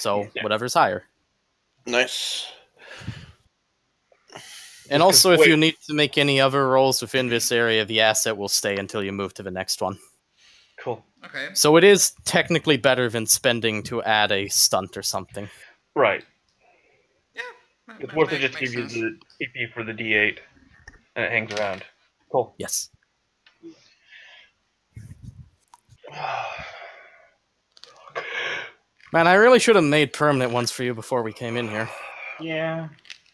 So whatever's higher. Nice. And also, if you need to make any other rolls within this area, the asset will stay until you move to the next one. Cool. Okay. So it is technically better than spending to add a stunt or something. Right. Yeah. It's worth it just to give you the AP for the D8, and it hangs around. Cool. Yes. Man, I really should have made permanent ones for you before we came in here. Yeah.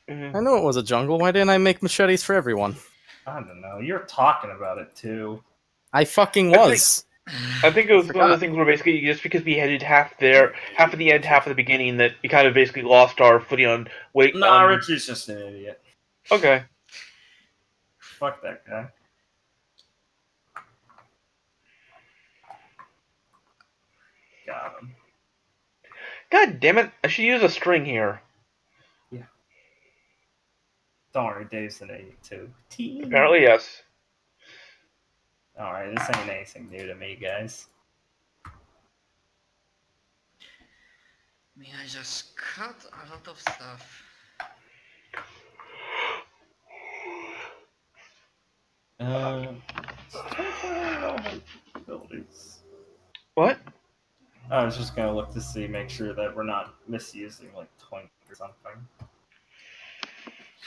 Mm-hmm. I know it was a jungle. Why didn't I make machetes for everyone? I don't know. You're talking about it, too. I fucking was. I think it was one of the things where basically just because we headed half of the end, half of the beginning, that we kind of basically lost our footing on... Nah, Richie's just an idiot. Okay. Fuck that guy. Got him. God damn it. I should use a string here. Don't worry, Dave's an 82. Apparently, yes. Alright, this ain't anything new to me, guys. I mean, I just cut a lot of stuff. What? I was just gonna look to see, make sure that we're not misusing, like, Twink or something.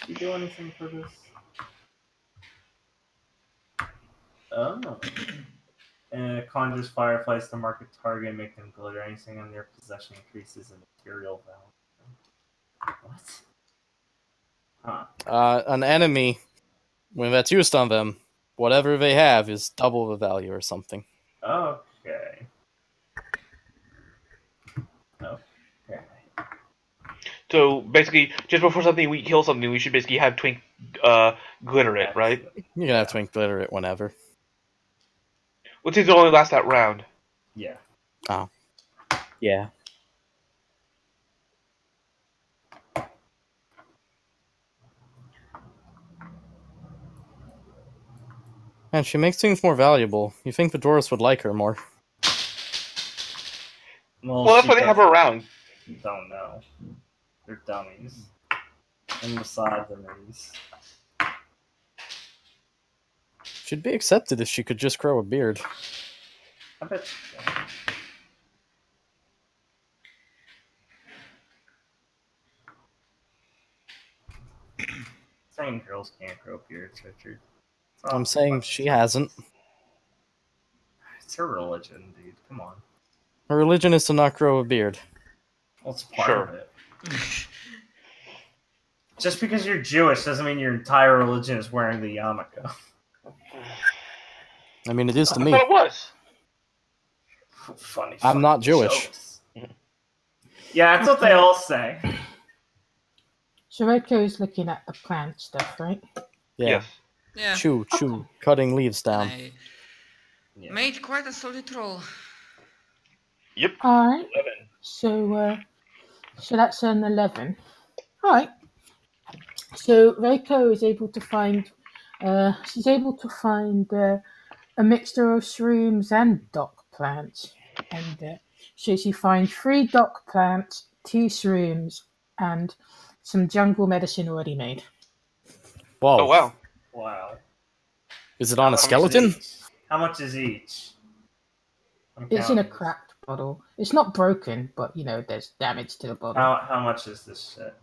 You do anything for this? Oh. And it conjures fireflies to mark a target and make them glitter. Anything in their possession increases in material value. What? Huh. An enemy, when that's used on them, whatever they have is double the value or something. Okay. So basically, just before we kill something, we should basically have Twink glitter it, right? You can have Twink glitter it whenever. Which is only last that round. Yeah. Oh. Yeah. Man, she makes things more valuable. You think the dwarves would like her more? Well that's why they have her around. You don't know. They're dummies. And misogynies. She'd be accepted if she could just grow a beard. I bet she can. Saying girls can't grow beards, Richard. I'm saying she hasn't. It's her religion, dude. Come on. Her religion is to not grow a beard. Well, it's part of it. Just because you're Jewish doesn't mean your entire religion is wearing the yarmulke. I mean, it is to me. I thought it was. Funny. I'm not Jewish. Jokes. Yeah, that's what they all say. Shireko is looking at the plant stuff, right? Yeah. Yeah. Chew, cutting leaves down. I made quite a solid roll. Yep. All right. 11. So that's an 11. All right. So Reiko is able to find. She's able to find a mixture of shrooms and dock plants, and so she finds 3 dock plants, 2 shrooms, and some jungle medicine already made. Wow! Oh wow! Wow! Is it on a skeleton? How much is each? It's in a crack. Bottle. It's not broken, but you know there's damage to the bottle. How much is this shit?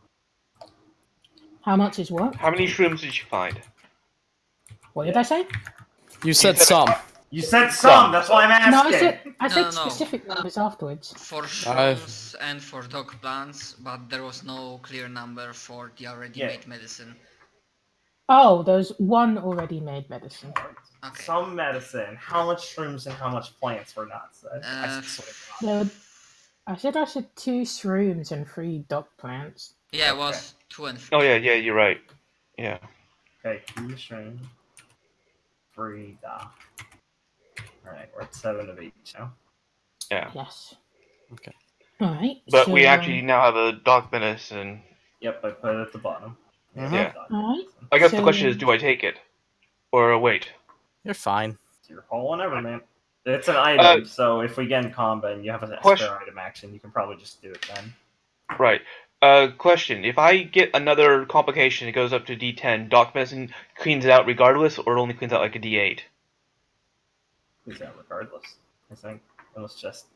How much is what? How many shrooms did you find? What did I say? You said some. You said some. That's why I'm asking. No, I said specific numbers afterwards. For shrooms and for dog plants, but there was no clear number for the already made medicine. Oh, there's 1 already made medicine. Okay. Some medicine. How much shrooms and how much plants were not said? I said 2 shrooms and 3 dog plants. Yeah, it was 2 and 3. Oh yeah, you're right. Yeah. Okay, 2 shrooms, 3 dog. All right, we're at 7 of each now. Yeah. Yes. Okay. All right. But so, we actually now have a dog medicine. Yep, I put it at the bottom. Mm-hmm. Yeah. All right. I guess the question is, do I take it? Or wait. You're fine. It's your whole whatever, man. It's an item, so if we get in combat and you have an extra item action, you can probably just do it then. Right. Question. If I get another complication, it goes up to D10. Doc Medicine cleans it out regardless, or it only cleans out like a D8? Cleans out regardless, I think. Unless just...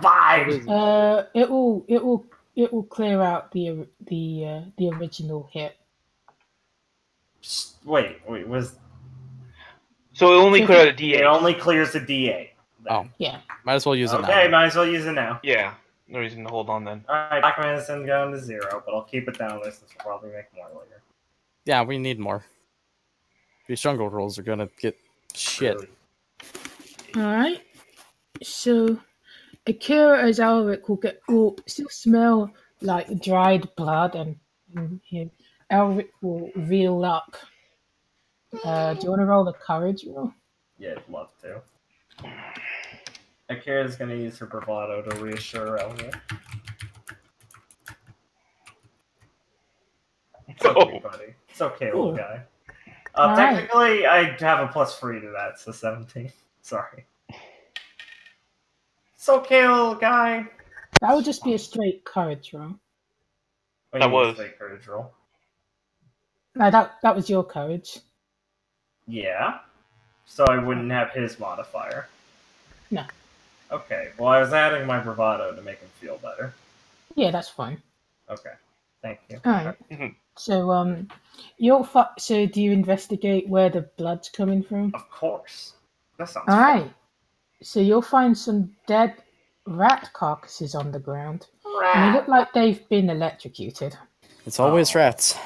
Vibes! It will clear out the original hit. Wait, was... So it only clears a D8. It only clears the D8. Oh. Yeah. Might as well use it now. Okay, might as well use it now. Yeah. No reason to hold on then. Alright, Black Medicine down to 0, but I'll keep it down there since we'll probably make more later. Yeah, we need more. These jungle rolls are gonna get shit. Really? Alright. So, Akira as Elric will still smell like dried blood, and Elric will reel up. Do you want to roll the courage roll? Yeah, I'd love to. Akira's going to use her bravado to reassure Elric. It's okay, buddy. It's okay, little guy. Technically, I have a +3 to that, so 17. Sorry. It's okay, little guy. That would just be a straight courage roll. That was a straight courage roll. No, that was your courage. Yeah. So I wouldn't have his modifier. No. Okay, well, I was adding my bravado to make him feel better. Yeah, that's fine. Okay, thank you. All right. So, so do you investigate where the blood's coming from? Of course. That sounds all right. So you'll find some dead rat carcasses on the ground. Rat. And they look like they've been electrocuted. It's always rats.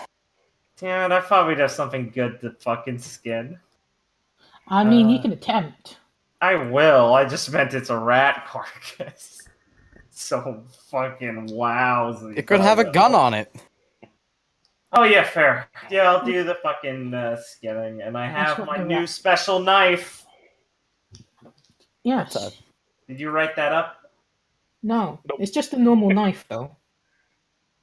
Damn it, I thought we'd have something good to fucking skin. I mean, you can attempt. I will. I just meant it's a rat carcass. So fucking wowsy. It could have a gun on it. Oh, yeah, fair. Yeah, I'll do the fucking skinning. And I have my new special knife. Yes. Did you write that up? No. Nope. It's just a normal knife, though.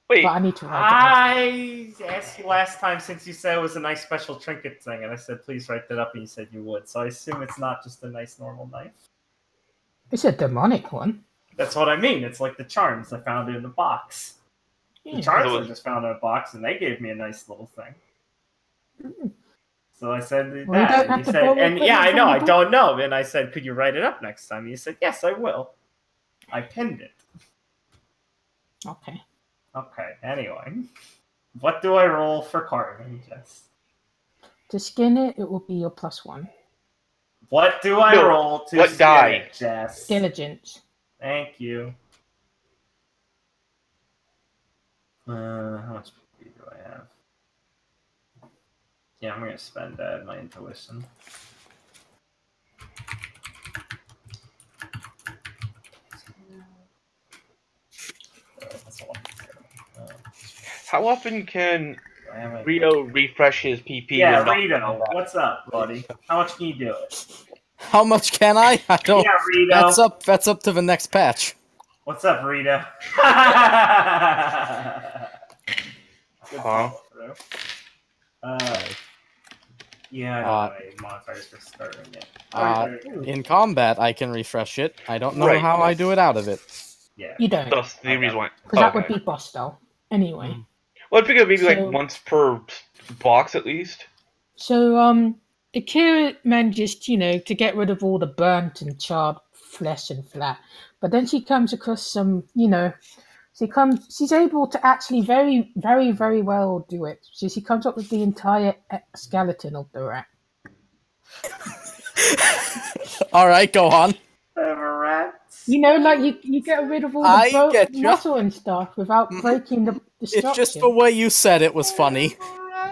Wait. But I need to write it. I asked you last time since you said it was a nice special trinket thing, and I said, please write that up, and you said you would. So I assume it's not just a nice normal knife. It's a demonic one. That's what I mean. It's like the charms I found in the box. Yeah. The charms I just found in a box, and they gave me a nice little thing. Mm. So I said that, and you said, and yeah, I know, I don't know. And I said, could you write it up next time? And you said, yes, I will. I pinned it. Okay. Okay, anyway. What do I roll for carving, Jess? To skin it, it will be your +1. What do I roll to skin it, Jess? Diligence. Thank you. How much do I have? Yeah, I'm going to spend that in my intuition. How often can Ryo refresh his PP? Yeah, Ryo, what's up, buddy? How much can you do it? How much can I? I don't. Yeah, Ryo. That's up to the next patch. What's up, Ryo? Huh? Yeah, my modifiers for starting it. In combat, I can refresh it. I don't know how I do it out of it. Yeah, you don't. That's the reason why. Because that would be boss, though. Anyway. Well, I figure maybe like once per box at least. So, Akira manages, to get rid of all the burnt and charred flesh and flat, but then she comes across some, she's able to actually very, very, very well do it. So she comes up with the entire skeleton of the rat. All right, go on. Rats. You get rid of all the muscle and stuff without breaking the structure. It's just the way you said it was funny.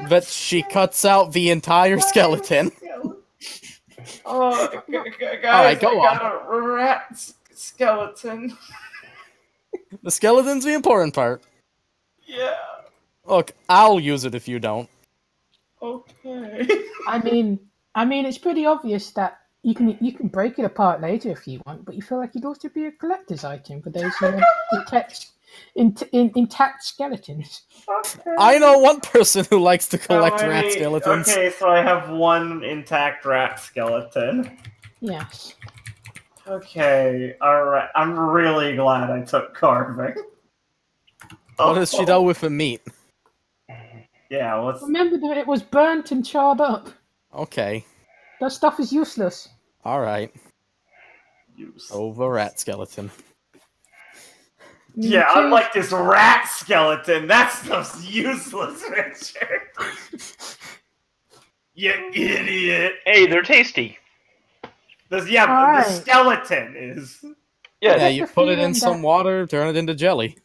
But she cuts out the entire skeleton. Oh, guys, all right, go on. Got a rat skeleton. The skeleton's the important part. Yeah. Look, I'll use it if you don't. Okay. I mean, it's pretty obvious that you can break it apart later if you want, but you feel like you'd also be a collector's item for those who intact skeletons. Okay. I know one person who likes to collect rat skeletons. Okay, so I have one intact rat skeleton. Yes. Okay, alright. I'm really glad I took carving. What has she done with the meat? Yeah, what's... Remember that it was burnt and charred up. Okay. That stuff is useless. Alright. Over rat skeleton. Yeah, unlike this rat skeleton, that stuff's useless, Richard. You idiot. Hey, they're tasty. Yeah, the skeleton is... Yeah, you put it in some water, turn it into jelly.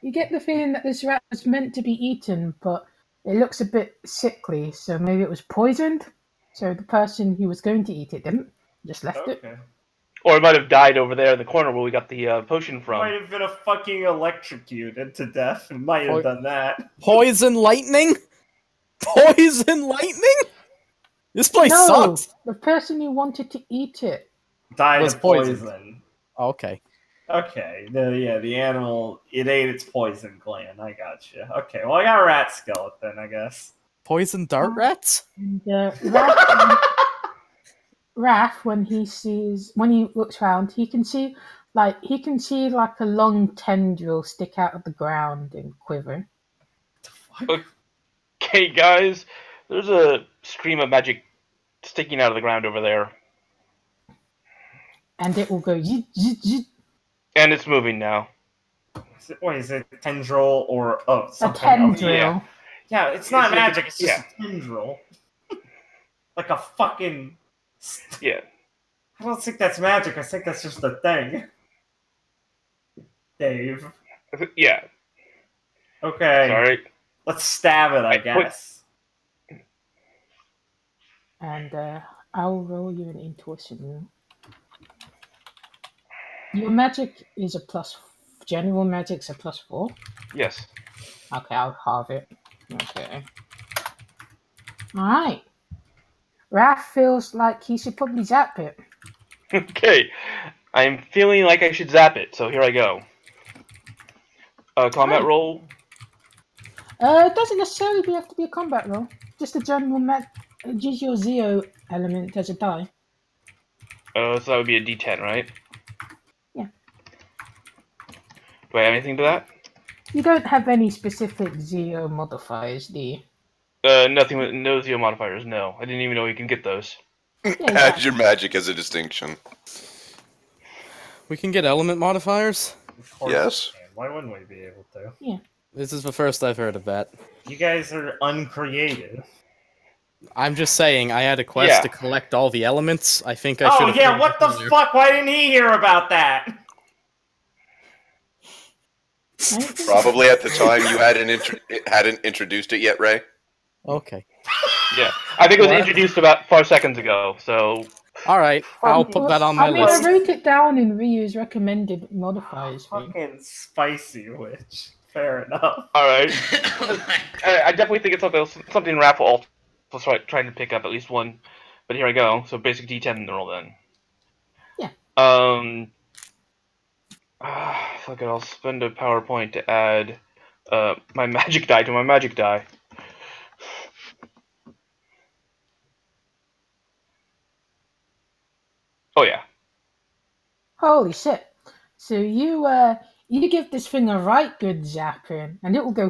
You get the feeling that this rat was meant to be eaten, but it looks a bit sickly, so maybe it was poisoned? So the person who was going to eat it didn't, just left it. Or it might have died over there in the corner where we got the potion from. Might have been a fucking electrocuted to death. It might have done that. Poison lightning? Poison lightning? This place sucks. The person who wanted to eat it died of poison. Okay. Okay. Yeah, the animal, it ate its poison gland. I gotcha. Okay, well, I got a rat skeleton, I guess. Poison dart rats? And, Raph, when he looks around, he can see like a long tendril stick out of the ground and quiver. Okay, guys, there's a stream of magic sticking out of the ground over there, and it will go. Zit, zit, zit. And it's moving now. Is it a tendril or something? A tendril. Yeah. Yeah, it's not magic. It's just a tendril, like a fucking. Yeah. I don't think that's magic. I think that's just a thing. Dave. Yeah. Okay. Sorry. Let's stab it, I guess. And I'll roll you an intuition. Your magic is a plus. General magic's a +4. Yes. Okay, I'll halve it. Okay. All right. Raph feels like he should probably zap it. Okay. I'm feeling like I should zap it, so here I go. Combat roll? It doesn't necessarily have to be a combat roll. Just a general just your zero element as a die. So that would be a d10, right? Yeah. Do I have anything to that? You don't have any specific zero modifiers, do you? Nothing. No zero modifiers. No, I didn't even know you can get those. Yeah, exactly. Add your magic as a distinction. We can get element modifiers. Yes. Why wouldn't we be able to? Yeah. This is the first I've heard of that. You guys are uncreative. I'm just saying. I had a quest to collect all the elements. I think I should. Oh yeah! What the fuck? Why didn't he hear about that? Probably at the time you hadn't introduced it yet, Ray. Okay. Yeah, I think it was introduced about 5 seconds ago. So. All right, I'll put that on my list. I wrote it down in Ryu's recommended modifiers. Fucking spicy witch. Fair enough. All right. I definitely think it's something Raph will also trying to pick up at least one. But here I go. So basic D10 in the roll then. Yeah. Fuck it. I'll spend a PowerPoint to add my magic die to my magic die. Oh yeah! Holy shit! So you give this thing a right good zapping, and it will go.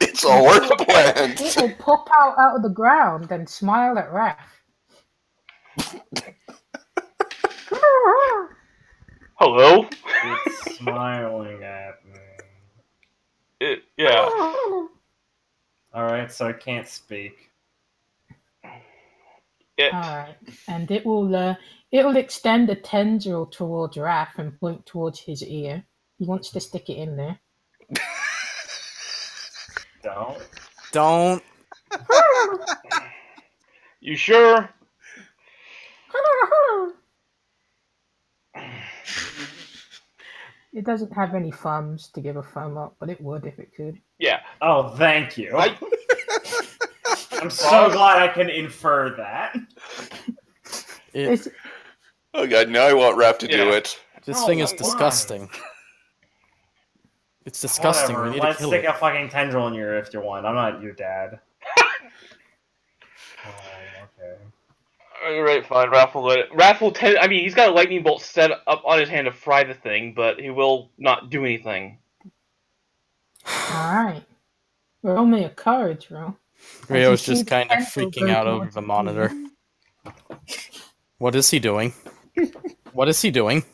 It's all worth the plan. It will pop out of the ground and smile at Raph. Hello. It's smiling at me. Yeah. All right, so I can't speak. Alright, and it will extend a tendril towards Raph and point towards his ear. He wants to stick it in there. Don't. You sure? It doesn't have any thumbs to give a thumb up, but it would if it could. Yeah. Oh, thank you. I'm so glad I can infer that. Oh god, now I want Raph to do it. This thing is disgusting. It's disgusting. We need to kill it. Let's stick a fucking tendril in your ear if you want. I'm not your dad. Okay. Alright, fine. Raph will let it. Raph will I mean, he's got a lightning bolt set up on his hand to fry the thing, but he will not do anything. Alright. Roll me a card, Ryo. Ryo's just kind of freaking out over the monitor. What is he doing? What is he doing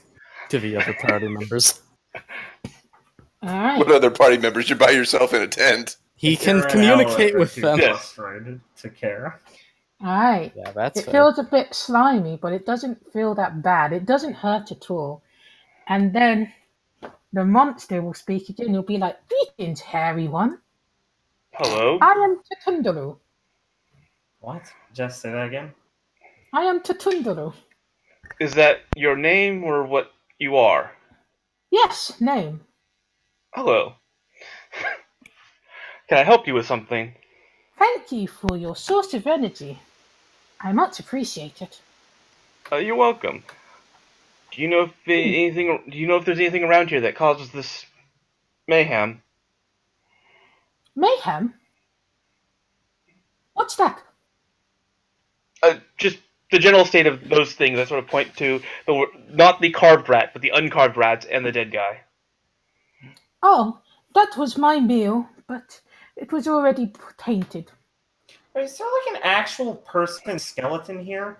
to the other party members? Alright. What other party members? You're by yourself in a tent. He can communicate with them. To care. Alright. Yeah, that's fair. Feels a bit slimy, but it doesn't feel that bad. It doesn't hurt at all. And then the monster will speak again. He'll be like, "Greetings, hairy one. Hello. I am Tatunduru." What? Just say that again. I am Tatunduru. Is that your name or what you are? Yes, name. Hello. Can I help you with something? Thank you for your source of energy. I much appreciate it. You're welcome. Do you know if anything? Do you know if there's anything around here that causes this mayhem? Mayhem? What's that? Just the general state of those things. I sort of point to the not the carved rat, but the uncarved rats and the dead guy. Oh, that was my meal, but it was already tainted. Is there like an actual person skeleton here?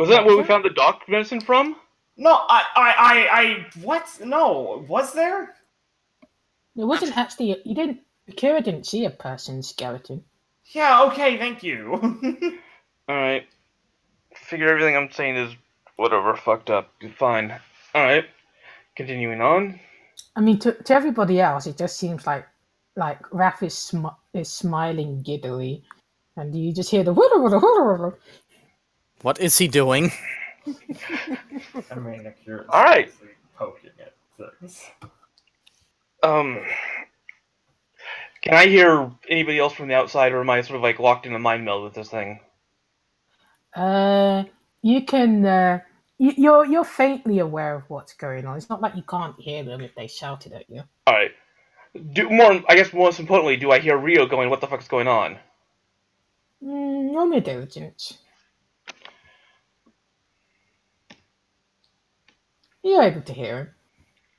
Was that where we found the dog medicine from? No, what? No, was there? There wasn't actually. Akira didn't see a person skeleton. Yeah. Okay. Thank you. All right. Figure everything I'm saying is whatever. Fucked up. Fine. All right. Continuing on. I mean, to everybody else, it just seems like Raph is smiling giddily, and you just hear the woo-woo-woo-woo-woo. What is he doing? I mean, Akira's all right, poking at things. Can I hear anybody else from the outside, or am I sort of like locked in a mind meld with this thing? You can. You're faintly aware of what's going on. It's not like you can't hear them if they shouted at you. All right. I guess most importantly, do I hear Ryo going, "What the fuck's going on?" Roll me diligence. You're able to hear him.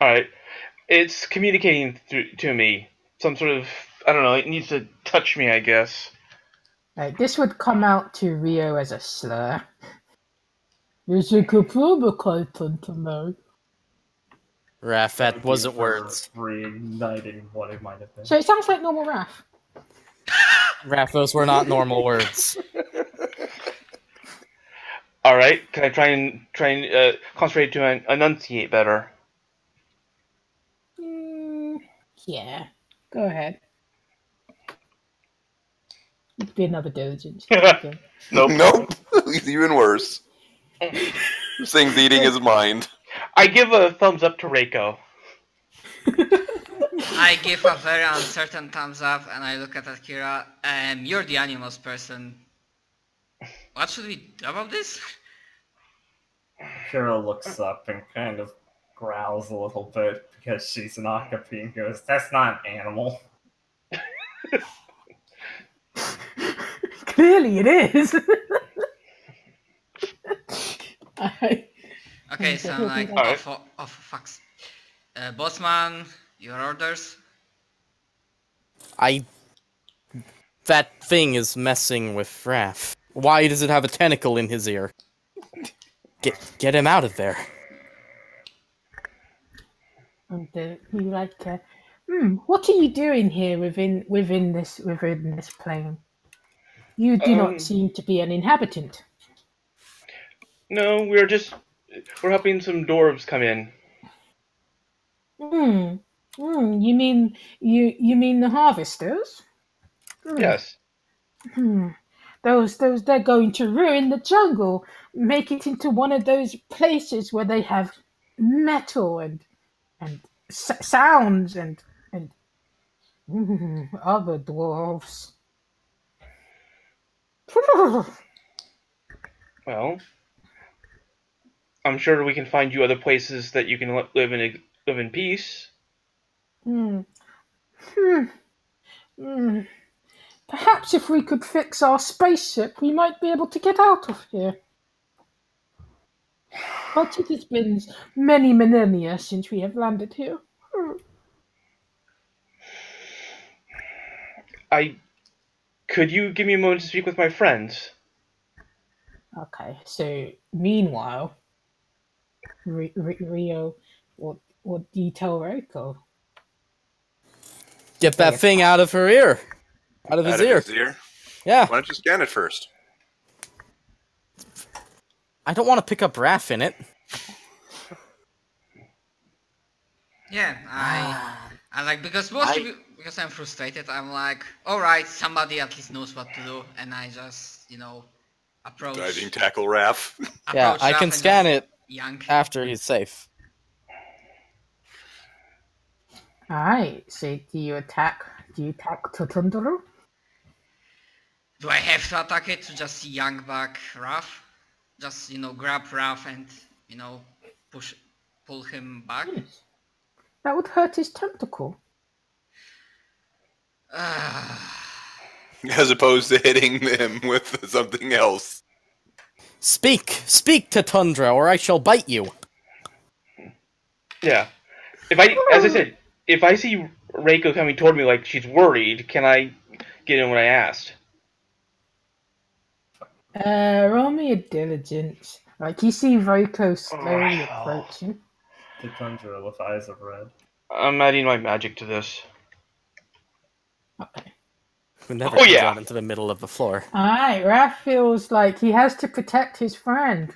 All right. It's communicating to me. Some sort of, I don't know, it needs to touch me, I guess. All right, this would come out to Ryo as a slur. There's a complication to know. Raph, that wasn't words. Reigniting what it might have been. So it sounds like normal Raph. Raph, those were not normal words. All right, can I try and concentrate to enunciate better? Yeah, go ahead. It'd be another diligence. Nope. It's even worse. This thing's eating his mind. I give a thumbs up to Reiko. I give a very uncertain thumbs up, and I look at Akira. You're the animals person. What should we do about this? Akira looks up and kind of growls a little bit because she's an okapi and goes, "That's not an animal." Clearly it is. Okay, so I'm like, oh fucks. Bossman, your orders? That thing is messing with Raph. Why does it have a tentacle in his ear? Get him out of there. And you like to... what are you doing here within this plane? You do not seem to be an inhabitant. No, we're helping some dwarves come in. You mean you mean the harvesters? Yes. Those they're going to ruin the jungle, make it into one of those places where they have metal and sounds and other dwarves. Well, I'm sure we can find you other places that you can live in peace. Perhaps if we could fix our spaceship, we might be able to get out of here. But it has been many millennia since we have landed here. Could you give me a moment to speak with my friends? Okay, so meanwhile, Ryo, what do you tell Reiko? Get that thing out of her ear. Out of his ear? Yeah. Why don't you scan it first? I don't want to pick up Raph in it. Yeah, I like, because most of you, because I'm frustrated, I'm like, alright, somebody at least knows what to do, and I just, you know, approach. Diving tackle Raph. Yeah, I can scan it after he's safe. Alright, so do you attack? Do you attack Tatunduru? Do I have to attack it to just yank back Raph? Just, you know, grab Raph and, you know, pull him back? Yes. That would hurt his tentacle. As opposed to hitting him with something else. Speak, Tatundra, or I shall bite you. Yeah. As I said, if I see Reiko coming toward me like she's worried, can I get in what I asked? Roll me a diligence. Like, you see Reiko slowly approaching. The Conjurer with eyes of red. I'm adding my magic to this. Okay. We never got into the middle of the floor. Alright, Raph feels like he has to protect his friend.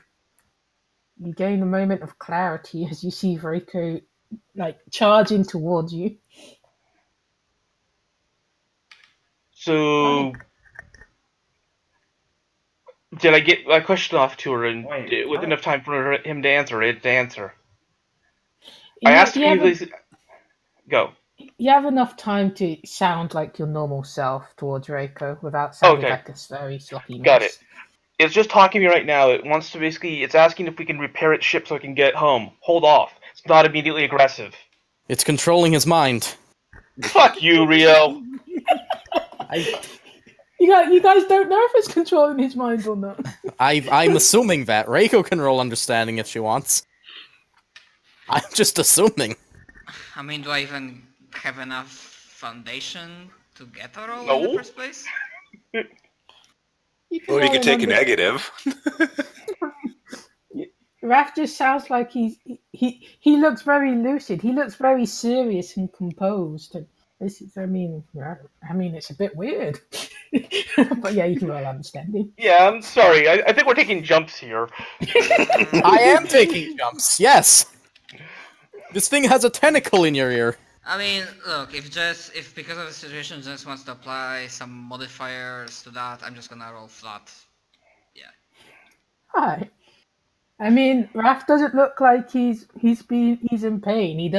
You gain a moment of clarity as you see Reiko, like, charging towards you. So... Did I get my question off to her and with enough time for him to answer it? I asked him to go. You have enough time to sound like your normal self towards Reiko without sounding like a very sloppy mess. Got it. It's just talking to me right now. It wants to basically... It's asking if we can repair its ship so it can get home. Hold off. It's not immediately aggressive. It's controlling his mind. Fuck you, Ryo. You guys don't know if it's controlling his mind or not. I'm assuming that. Reiko can roll understanding if she wants. I'm just assuming. I mean, do I even have enough foundation to get a roll in the first place? You can take a negative. Raph just sounds like he looks very lucid. He looks very serious and composed. And this is, I mean, it's a bit weird. But yeah, you can well understand it. Yeah, I'm sorry. I think we're taking jumps here. I am taking jumps, yes. This thing has a tentacle in your ear. I mean, look, if because of the situation Jess wants to apply some modifiers to that, I'm just gonna roll flat. Yeah. Hi. I mean, Raph doesn't look like he's in pain. He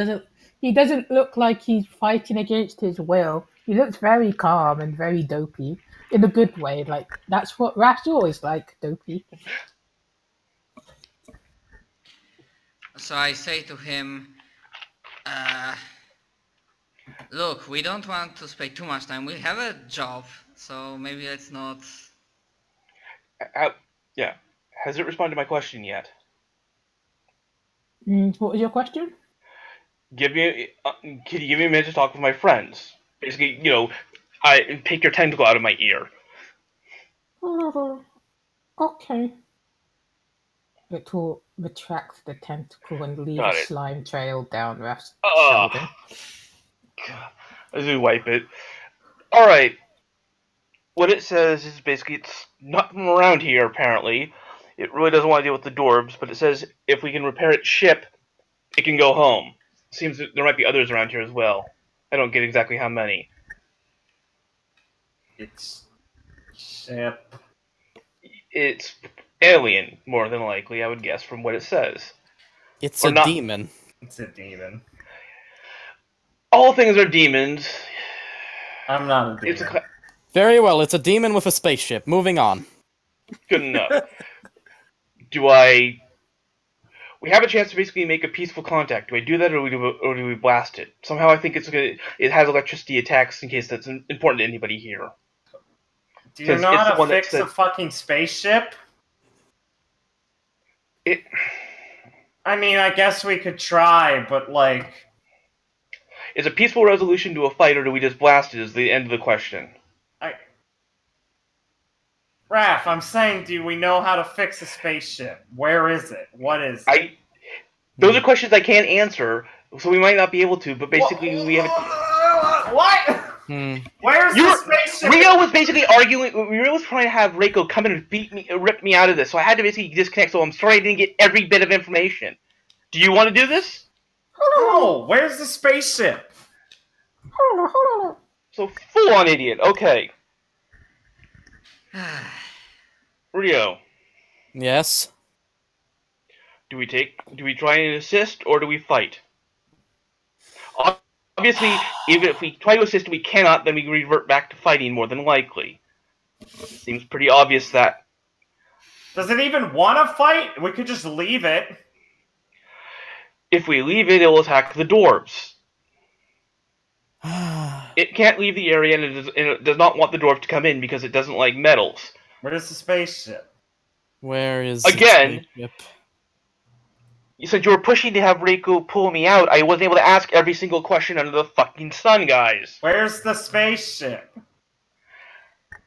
doesn't look like he's fighting against his will. He looks very calm and very dopey, in a good way. Like, that's what Raph's always like, dopey. So I say to him, look, we don't want to spend too much time. We have a job, so maybe let's not... yeah. Has it responded to my question yet? What was your question? Can you give me a minute to talk with my friends? Basically, you know, I take your tentacle out of my ear. Okay. Ritual retracts the tentacle and leaves a slime trail down Raph's shoulder. I do wipe it. Alright. What it says is basically it's not from around here, apparently. It really doesn't want to deal with the dwarves, but it says if we can repair its ship, it can go home. Seems that there might be others around here as well. I don't get exactly how many. It's ship. It's alien, more than likely, I would guess, from what it says. It's a demon. It's a demon. All things are demons. I'm not a demon. It's a... Very well, it's a demon with a spaceship. Moving on. Good enough. We have a chance to basically make a peaceful contact. Do I do that, or do we blast it? Somehow I think it has electricity attacks in case that's important to anybody here. Do you know how to fix a fucking spaceship? I mean, I guess we could try, but like... Is a peaceful resolution to a fight, or do we just blast it, is the end of the question. Raph, I'm saying, do we know how to fix a spaceship? Where is it? What is it? Those are questions I can't answer, so we might not be able to, but basically we have... What? Where's the spaceship? Ryo was basically arguing... Ryo was trying to have Reiko come in and rip me out of this, so I had to basically disconnect, so I'm sorry I didn't get every bit of information. Do you want to do this? Oh, where's the spaceship? Hold on. So full-on idiot, okay. Ryo. Yes. Do we try and assist, or do we fight? Obviously, even if we try to assist and we cannot, then we revert back to fighting more than likely. It seems pretty obvious that... Does it even want to fight? We could just leave it. If we leave it, it'll attack the dwarves. It can't leave the area, and it does not want the dwarf to come in because it doesn't like metals. Where is the spaceship? Where is the spaceship? Since you were pushing to have Reiko pull me out, I wasn't able to ask every single question under the fucking sun, guys. Where's the spaceship?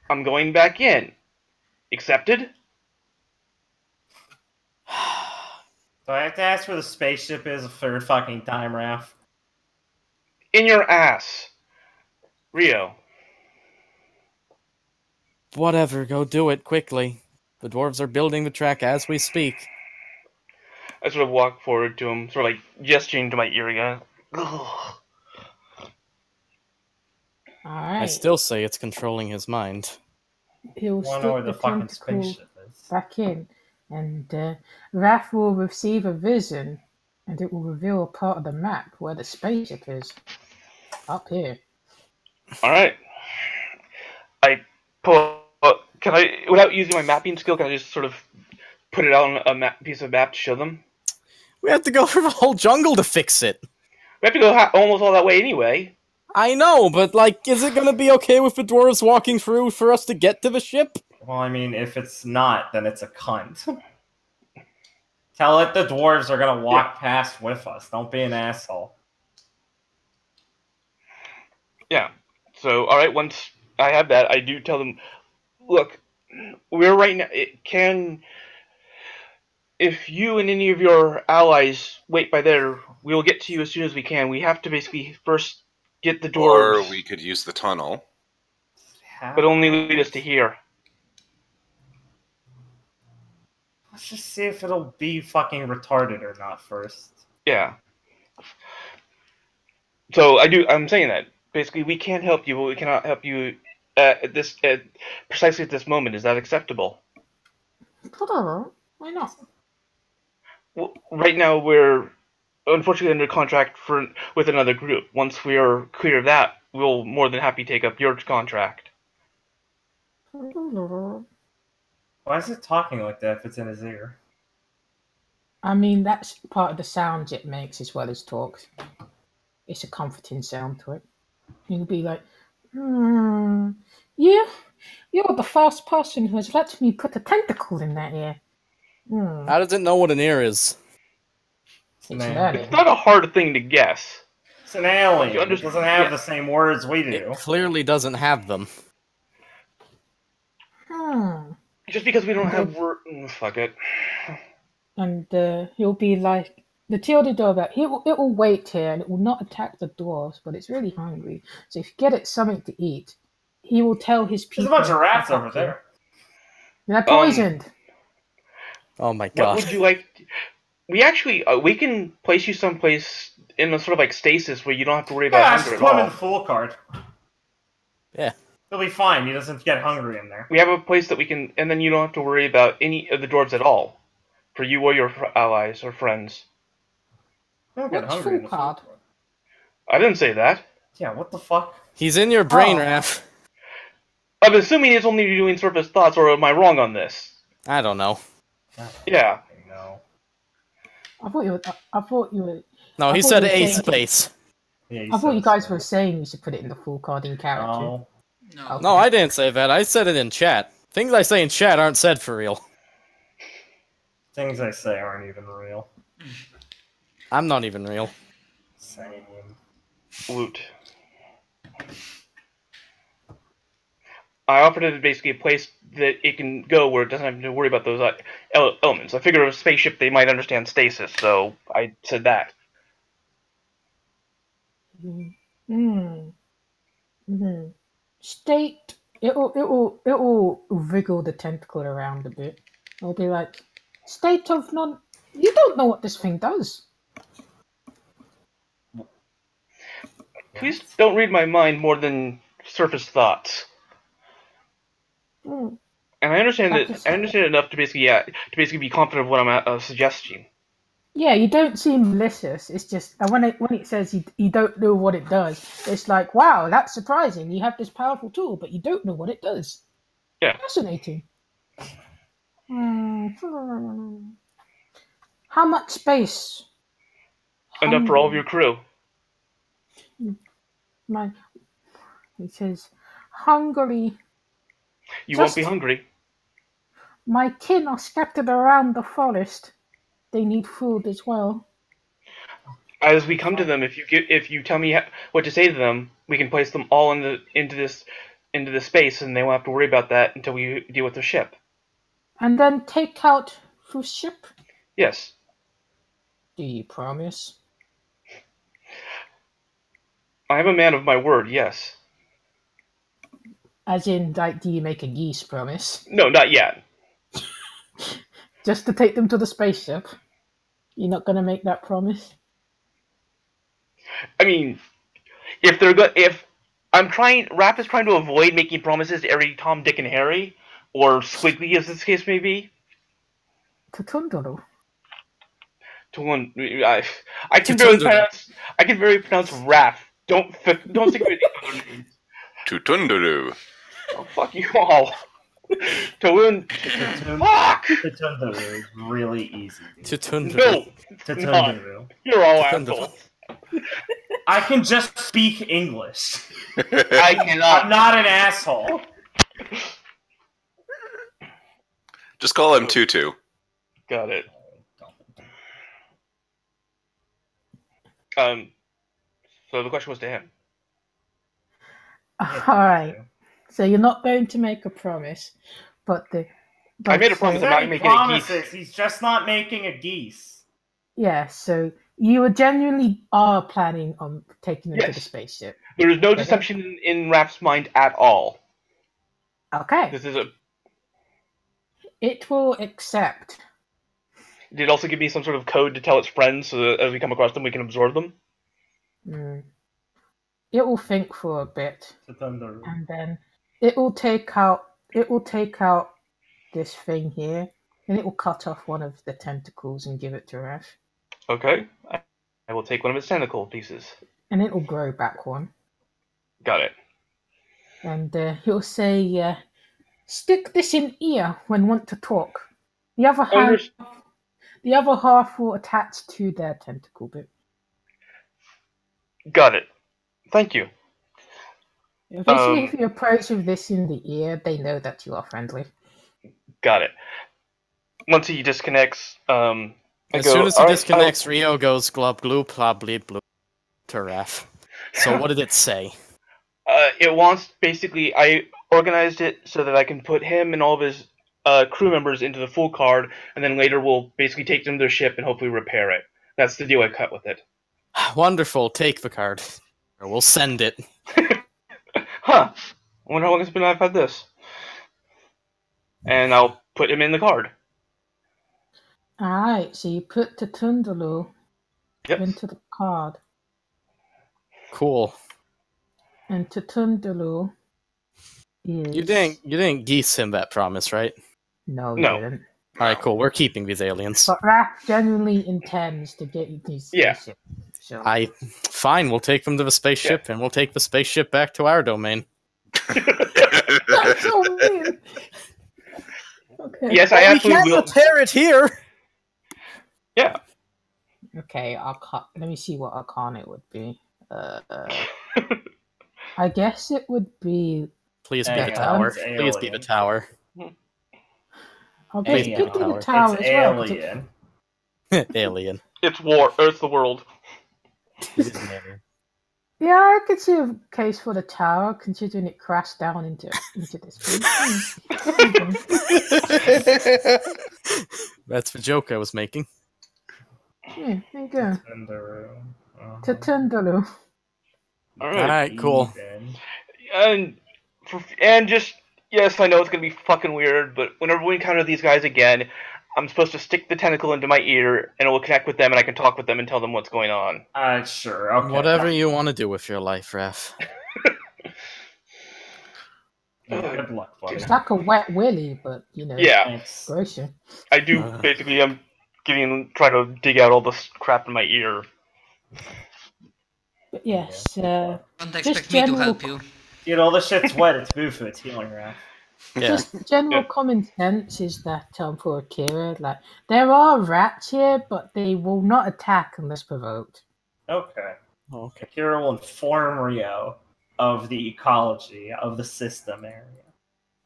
I'm going back in. Accepted? So I have to ask where the spaceship is a third fucking time, Raph. In your ass. Ryo. Whatever, go do it quickly. The dwarves are building the track as we speak. I sort of walk forward to him, sort of like gesturing to my ear again. Ugh. Alright. I still say it's controlling his mind. He'll stick the fucking spaceship back in, and Raph will receive a vision, and it will reveal a part of the map where the spaceship is. Up here. Alright. I pull up, can I, without using my mapping skill, can I just sort of put it on a map, piece of map to show them? We have to go through the whole jungle to fix it. We have to go almost all that way anyway. I know, but like, is it going to be okay with the dwarves walking through for us to get to the ship? Well, I mean, if it's not, then it's a cunt. Tell it the dwarves are going to walk past with us. Don't be an asshole. Yeah. So, all right, once I have that, I do tell them, look, we're right now, it can... If you and any of your allies wait by there, we will get to you as soon as we can. We have to basically first get the door. Or we could use the tunnel. But only lead us to here. Let's just see if it'll be fucking retarded or not first. Yeah. So I'm saying that. Basically, we can help you, but we cannot help you precisely at this moment. Is that acceptable? Hold on. Why not? Well, right now we're unfortunately under contract with another group. Once we are clear of that, we'll more than happy take up your contract. Why is it talking like that if it's in his ear? I mean, that's part of the sound it makes as well as talks. It's a comforting sound to it. You'll be like, you're the first person who has let me put a tentacle in that ear. How does it know what an ear is? It's not a hard thing to guess. It's an alien. It doesn't have the same words we do. It clearly doesn't have them. Just because we don't have words... Fuck it. And he'll be like... The tilde doorbell, it will wait here and it will not attack the dwarves, but it's really hungry. So if you get it something to eat, he will tell his people... There's a bunch of rats over there. They're poisoned. Oh my god! What would you like? We actually we can place you someplace in a sort of like stasis where you don't have to worry about hunger at all. Just put him in the full card. Yeah, he'll be fine. He doesn't get hungry in there. We have a place that we can, and then you don't have to worry about any of the dwarves at all, for you or your allies or friends. What's full card? I didn't say that. Yeah, what the fuck? He's in your brain, Raph. I'm assuming he's only doing surface thoughts, or am I wrong on this? I don't know. Yeah. No. I thought you were. No, he said a space. Yeah, I thought you guys were saying you should put it in the full card in character. No. No. No, I didn't say that. I said it in chat. Things I say in chat aren't said for real. Things I say aren't even real. I'm not even real. Same. Loot. I offered it basically a place that it can go where it doesn't have to worry about those elements. I figured with a spaceship they might understand stasis, so I said that. State it will wiggle the tentacle around a bit. It'll be like state of non. You don't know what this thing does. Please don't read my mind more than surface thoughts. Mm. And I understand that. I understand enough to basically, yeah, to basically be confident of what I'm suggesting. Yeah, you don't seem malicious. It's just when it says you don't know what it does, it's like, wow, that's surprising. You have this powerful tool, but you don't know what it does. Yeah, fascinating. How much space? Enough for all of your crew. It says, hungry. You won't be hungry. My kin are scattered around the forest. They need food as well. As we come to them, if you tell me what to say to them, we can place them all in into this space, and they won't have to worry about that until we deal with the ship. And then take out the ship. Yes. Do you promise? I am a man of my word. Yes. As in, like, do you make a geese promise? No, not yet. Just to take them to the spaceship? You're not going to make that promise? I mean, if they're good, if I'm trying, Raph is trying to avoid making promises to every Tom, Dick, and Harry, or Squiggly, as this case may be. Tatunduru. I can barely pronounce. I can barely pronounce Raph. Don't think of the other names. Tutundulu. Oh, fuck you all. Fuck! Tutundulu is really easy. Tutundulu. No, Tutundulu. You're all assholes. I can just speak English. I cannot. I'm not an asshole. Just call him Tutu. Got it. So the question was to him. All right, so you're not going to make a promise, but the... But I made a promise, so I'm not making a geese. He's just not making a geese. Yeah, so you genuinely are planning on taking them to the spaceship. There is no deception in Raph's mind at all. Okay. This is a... It will accept. Did it also give me some sort of code to tell its friends so that as we come across them, we can absorb them? Mm. It will think for a bit, and then it will take out this thing here, and it will cut off one of the tentacles and give it to Raph. Okay, I will take one of its tentacle pieces, and it will grow back one. Got it. And he'll say, "Stick this in ear when want to talk." The other half will attach to their tentacle bit. Got it. Thank you. Basically, if you approach with this in the ear, they know that you are friendly. Got it. Once he disconnects, as soon as he disconnects, Ryo goes glub glue plop bleep blue to Raph. So what did it say? It wants basically. I organized it so that I can put him and all of his crew members into the full card, and then later we'll basically take them to their ship and hopefully repair it. That's the deal I cut with it. Wonderful. Take the card. We'll send it. Huh. I wonder how long it's been I've had this. And I'll put him in the card. Alright, so you put Tatundulu into the card. Cool. And Tatundulu is... You didn't geese him that promise, right? No, you didn't. Alright, cool. We're keeping these aliens. But Raph genuinely intends to get you these spaceships. So. Fine, we'll take them to the spaceship, and we'll take the spaceship back to our domain. That's so weird. Okay. Yes, I actually will. We can't repair it here! Yeah. Okay, let me see what Arcana it would be. I guess it would be Please be the tower. Please be the tower. Please be the tower. It's alien. Alien. It's war. It's the world. Yeah, I could see a case for the tower, considering it crashed down into this place. That's the joke I was making. Yeah, there you go. Tatundulu. Alright, cool. And just, yes, I know it's going to be fucking weird, but whenever we encounter these guys again, I'm supposed to stick the tentacle into my ear, and it will connect with them, and I can talk with them and tell them what's going on. Sure. Okay. Whatever you want to do with your life, Raph. Good luck, buddy. It's like a wet willy, but, you know. Yeah. I do, basically, I'm trying to dig out all this crap in my ear. But yes, don't expect me to help you. Dude, all this shit's wet, it's boo for it's healing, Raph. Yeah. Just general common sense is that for Akira, like, there are rats here, but they will not attack unless provoked. Okay. Akira will inform Ryo of the ecology of the system area.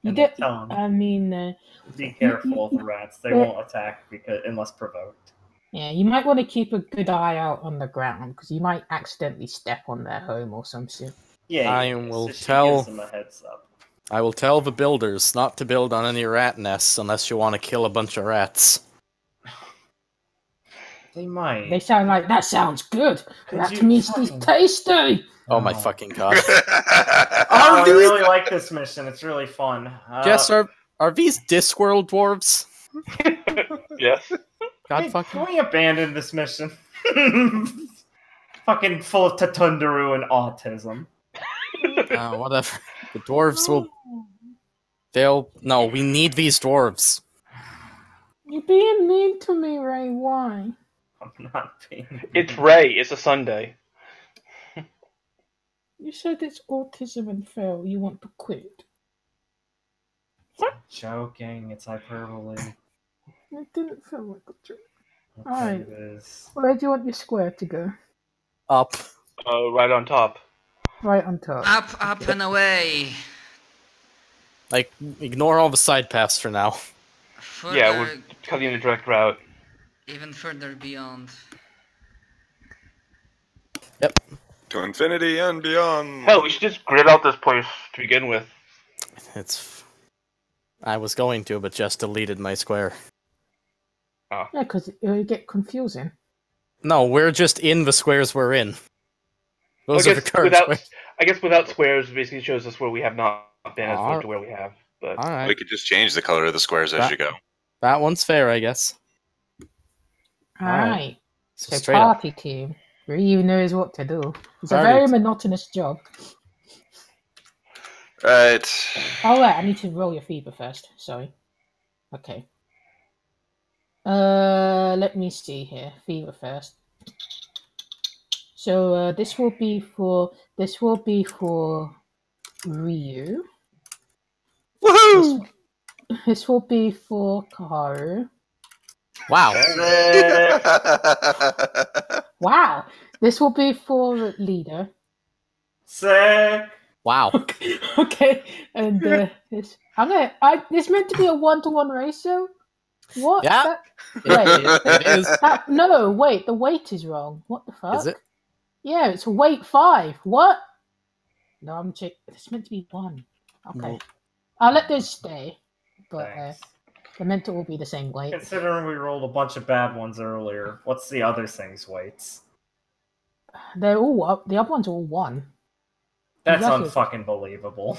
You don't, tell him, I mean... be careful of the rats. They won't attack unless provoked. Yeah, you might want to keep a good eye out on the ground, because you might accidentally step on their home or something. Yeah, gives them a heads up. I will tell the builders not to build on any rat nests unless you want to kill a bunch of rats. They might. They sound like, that sounds good. That meat's tasty. Oh my fucking god. I really like this mission. It's really fun. Jess, are these Discworld dwarves? Yes. God fucking. Can we abandon this mission? Fucking full of Tatunduru and autism. Whatever. The dwarves will... No, we need these dwarves. You're being mean to me, Ray. Why? I'm not being mean. It's Ray. It's a Sunday. You said it's autism and fail. You want to quit. What? I'm joking. It's hyperbole. It didn't feel like a joke. Alright. Where do you want your square to go? Up. Right on top. Right on top. Up, up, and away. Like, ignore all the side paths for now. Further, yeah, we're cutting the direct route. Even further beyond. Yep. To infinity and beyond. Hell, we should just grid out this place to begin with. It's... I was going to, but just deleted my square. Oh. Yeah, because it would get confusing. No, we're just in the squares we're in. Those are the current squares. I guess without squares basically shows us where we have not been as much to where we have. But right. We could just change the color of the squares as you go. That one's fair, I guess. Alright. So party team. Ryu knows what to do. It's a very monotonous job. Right. Oh, right. I need to roll your fever first. Sorry. Okay. Let me see here. Fever first. So this will be for Ryu. Woohoo! This will be for Koharu. Wow. Wow. This will be for leader. Sick. Wow. Okay. And it's meant to be a 1-to-1 ratio. What? Yeah. It is. No, wait. The weight is wrong. What the fuck? Is it? Yeah, it's weight 5. What? No, I'm checking. It's meant to be 1. Okay. No. I'll let those stay. But the mental will be the same weight. Considering we rolled a bunch of bad ones earlier, what's the other thing's weights? They're all up. The other ones are all 1. That's unfucking believable.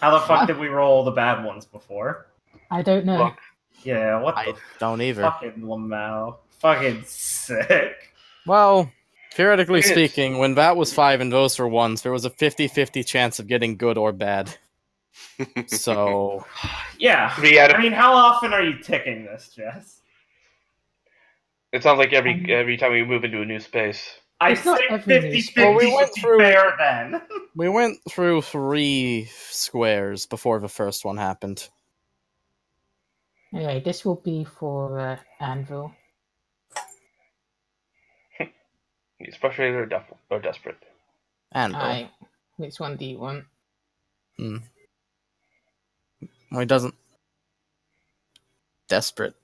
How the fuck did we roll the bad ones before? I don't know. Fuck. Yeah, what the I don't either. Fucking Lamau. Fucking sick. Well... Theoretically speaking, when that was 5 and those were 1s, there was a 50-50 chance of getting good or bad. So... yeah. I mean, how often are you ticking this, Jess? It sounds like every time we move into a new space. I think 50-50 fair then. We went through 3 squares before the first one happened. Anyway, this will be for Andrew. He's frustrated or desperate. And which one do you want? Well, he doesn't. Desperate.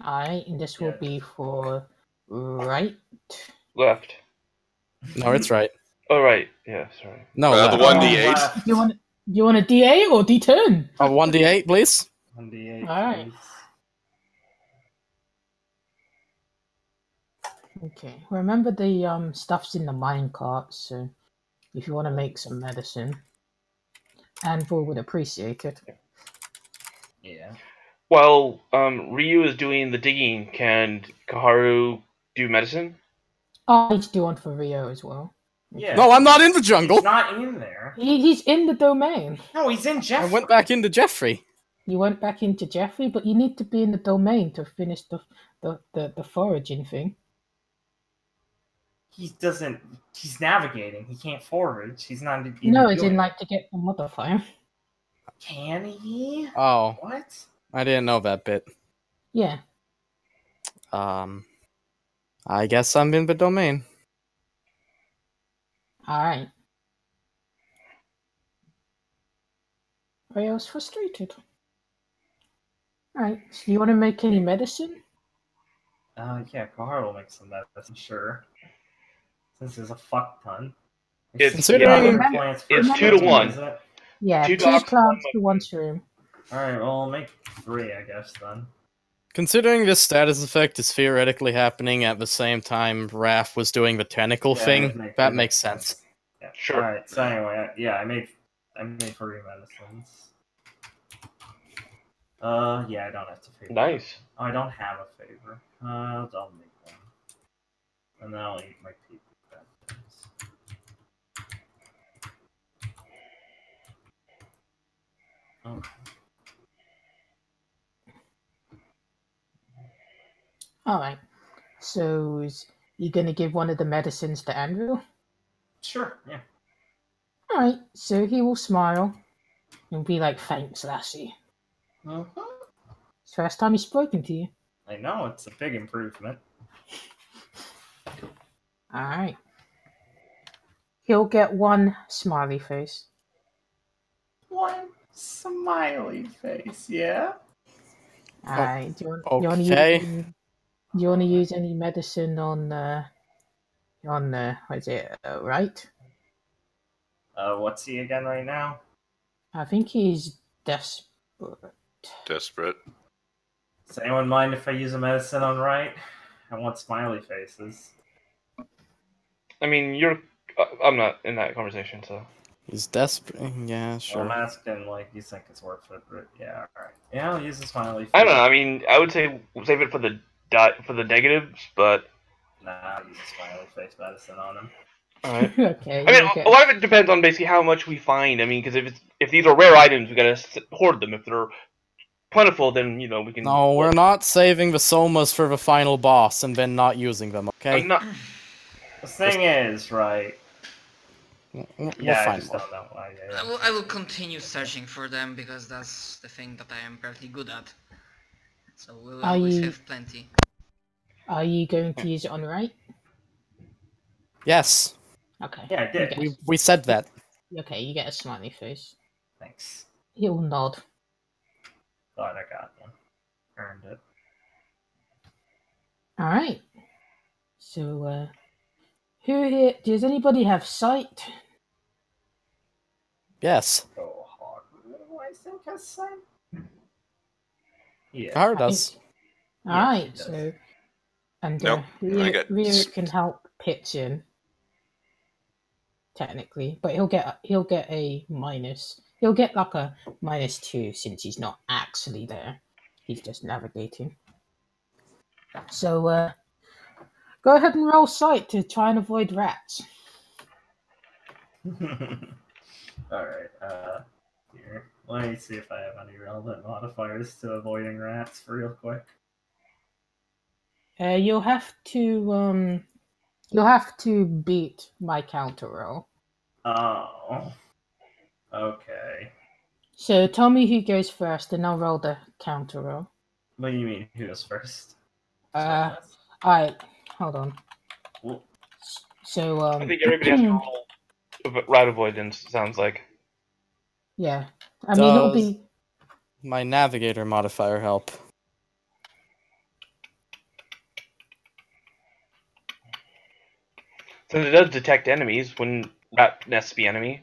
Alright, and this will be for right? Left. No, it's right. Oh, right. Yeah, sorry. No, the 1d8. Oh, you want a d8 or d10? Oh, 1d8, please. 1d8. Alright. Okay. Remember the stuff's in the minecart, so if you want to make some medicine, Anvil would appreciate it. Yeah. While Ryu is doing the digging, can Koharu do medicine? Oh, he's doing for Ryo as well. Yeah. No, I'm not in the jungle. He's not in there. He's in the domain. No, he's in Jeffrey. I went back into Jeffrey. You went back into Jeffrey, but you need to be in the domain to finish the foraging thing. He doesn't. He's navigating. He can't forage. He's not. No, he didn't like to get the modifier. Can he? Oh. What? I didn't know that bit. Yeah. I guess I'm in the domain. Alright. Ryo's frustrated. Alright, so you want to make any medicine? Yeah, Koharu will make some medicine, sure. This is a fuck ton. It's 2 to 1. Yeah, two plants to one shroom. Alright, well, I'll make 3, I guess, then. Considering this status effect is theoretically happening at the same time Raph was doing the tentacle thing, that makes sense. Yeah, sure. Alright, so anyway, yeah, I made 3 medicines. Yeah, I don't have to favor. Nice. Oh, I don't have a favor. I'll make 1. And then I'll eat my people. Oh. Alright, so is you going to give one of the medicines to Andrew? Sure, yeah. Alright, so he will smile and be like, thanks, lassie. Uh-huh. It's the first time he's spoken to you. I know, it's a big improvement. Alright. He'll get 1 smiley face. 1? Smiley face, yeah. Alright, do you want to use any medicine on what is it? Right? What's he again right now? I think he's desperate. Desperate. Does anyone mind if I use a medicine on right? I want smiley faces. I mean, I'm not in that conversation, so. He's desperate. Yeah, sure. I'm asking, like, you think it's worth it, but yeah, alright. Yeah, I'll use a smiley face. I don't know, I mean, I would say save it for the negatives, but... Nah, I'll use a smiley face medicine on him. Alright. Okay, I mean, a lot of it depends on basically how much we find. I mean, because if these are rare items, we gotta hoard them. If they're plentiful, then, you know, we can... No, we're not saving the somas for the final boss and then not using them, okay? I'm not... The thing is, right... Yeah. I will continue searching for them because that's the thing that I am fairly good at. So we'll always have plenty. Are you going to use it on right? Yes. Okay. Yeah, I did. We said that. Okay, you get a smiley face. Thanks. He'll nod. Thought I got one. Earned it. Alright. So, who here? Does anybody have sight? Yes. Oh, I think has sight. Yeah. Koharu does. Alright, yeah, so... And Ryu can help pitch in. Technically. But he'll get a minus. He'll get like a -2 since he's not actually there. He's just navigating. So, go ahead and roll sight to try and avoid rats. Alright, here. Let me see if I have any relevant modifiers to avoiding rats real quick. You'll have to beat my counter roll. Oh. Okay. So tell me who goes first and I'll roll the counter roll. What do you mean who goes first? Alright. Hold on. Well, so, I think everybody has to roll route avoidance, sounds like. Yeah. I mean, it'll be... my navigator modifier help? Since it does detect enemies, wouldn't that nest be enemy?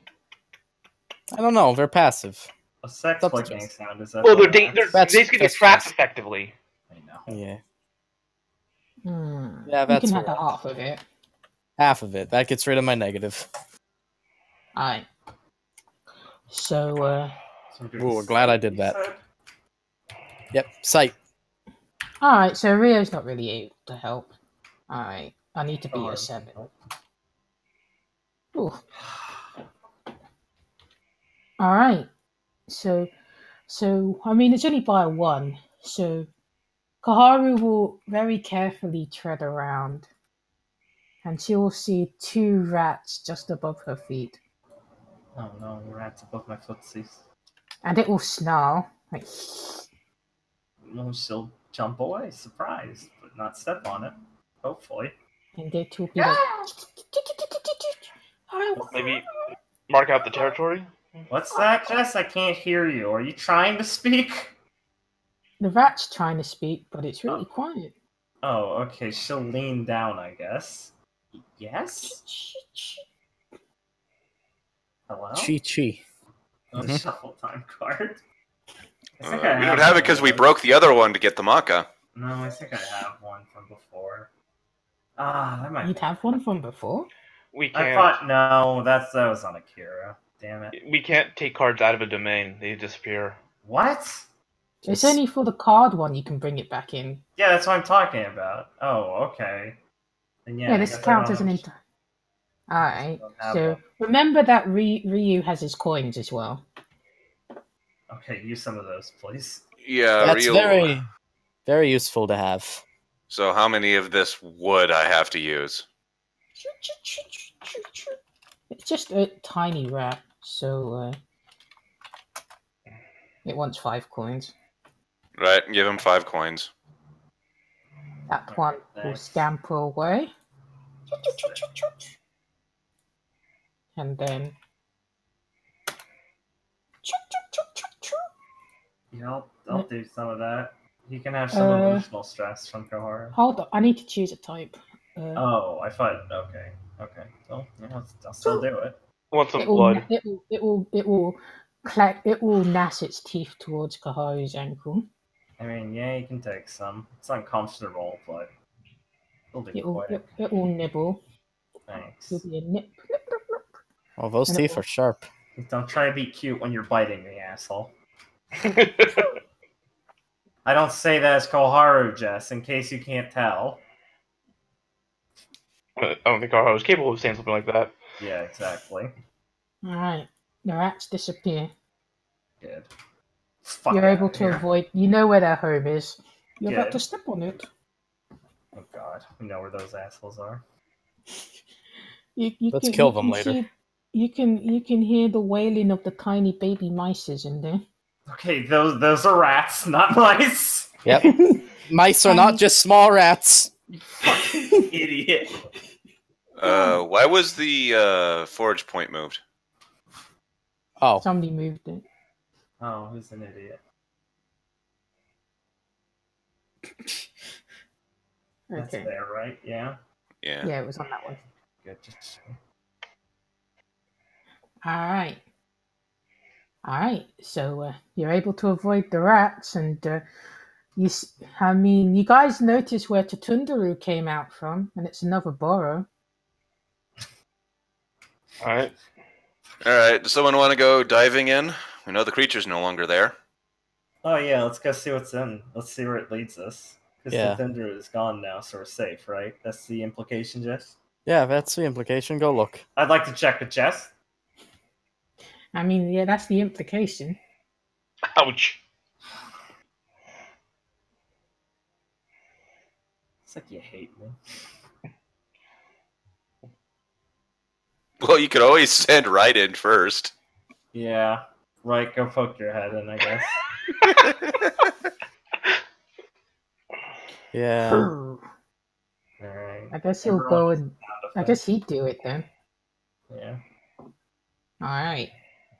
I don't know. They're passive. A sex plucking sound is that? Well, they're basically trapped effectively. I know. Yeah. Mm, yeah, that's. You can have half of it. Half of it. That gets rid of my negative. Aye. So. Ooh, we're glad I did that. Yep, sight. Alright, so Ryo's not really able to help. Alright, I need to be a 7. Ooh. Alright, so, I mean, it's only by 1, so Koharu will very carefully tread around, and she will see 2 rats just above her feet. Oh no, rats above my footsies. And it will snarl. Like, well, she'll jump away, surprised, but not step on it, hopefully. And it will be like... Maybe mark out the territory? What's that, Jess? I can't hear you. Are you trying to speak? The rat's trying to speak, but it's really quiet. Oh, okay. She'll lean down, I guess. Yes? Hello? Chi-chi. The shuffle time card. We don't have it because we broke the other one to get the Maka. No, I think I have one from before. Ah, that might. You'd have one from before? We can't. I thought no, that was on Akira. Damn it. We can't take cards out of a domain; they disappear. What? It's only for the card one you can bring it back in. Yeah, that's what I'm talking about. Oh, okay. And yeah, this counts as an entire. Alright, so remember that Ryu has his coins as well. Okay, use some of those, please. Yeah, that's Ryu. Very, very useful to have. So how many of this would I have to use? It's just a tiny rat, so it wants 5 coins. Right, give him 5 coins. That one will scamper away. And then... yeah, I'll do some of that. You can have some emotional stress from Koharu. Hold on, I need to choose a type. I thought... Okay, okay. Well, yeah, I'll still do it. What's the blood? It will gnash its teeth towards Koharu's ankle. I mean, yeah, you can take some. It's uncomfortable, but... It will nibble. Thanks. It'll be a nip. Oh, those teeth are sharp. Don't try to be cute when you're biting me, asshole. I don't say that as Koharu, Jess, in case you can't tell. I don't think Koharu is capable of saying something like that. Yeah, exactly. Alright, the rats disappear. Good. You're able to avoid... You know where their home is. You're about to step on it. Oh god, we know where those assholes are. Let's kill them later. You can hear the wailing of the tiny baby mices in there. Okay, those are rats, not mice. Yep. Mice are not just small rats. You fucking idiot. Why was the forage point moved? Oh. Somebody moved it. Oh, who's an idiot? That's there, right? Yeah? Yeah. Yeah, it was on that one. Good. All right. So you're able to avoid the rats, and you guys notice where Tatunduru came out from, and it's another burrow. All right. Does someone want to go diving in? We know the creature's no longer there. Oh yeah, let's go see what's in. Let's see where it leads us. Because Tatunduru is gone now, so we're safe, right? That's the implication, Jess. Yeah, that's the implication. Go look. I'd like to check with Jess. I mean, yeah, that's the implication. Ouch. It's like you hate me. Well, you could always send right in first. Yeah. Right, go poke your head in, I guess. Yeah. All right. I guess he'll go and... I guess he'd do it then. Yeah. All right.